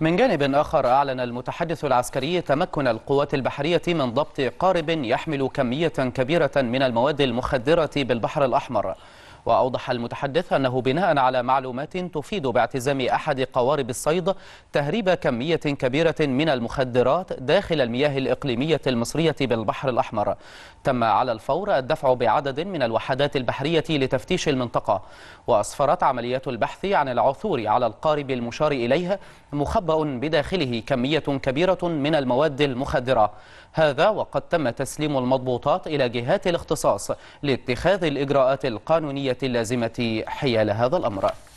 من جانب آخر، أعلن المتحدث العسكري تمكن القوات البحرية من ضبط قارب يحمل كمية كبيرة من المواد المخدرة بالبحر الأحمر. وأوضح المتحدث أنه بناء على معلومات تفيد باعتزام أحد قوارب الصيد تهريب كمية كبيرة من المخدرات داخل المياه الإقليمية المصرية بالبحر الأحمر. تم على الفور الدفع بعدد من الوحدات البحرية لتفتيش المنطقة. وأسفرت عمليات البحث عن العثور على القارب المشار إليه مخبأ بداخله كمية كبيرة من المواد المخدرة. هذا وقد تم تسليم المضبوطات إلى جهات الاختصاص لاتخاذ الإجراءات القانونية اللازمة حيال هذا الأمر.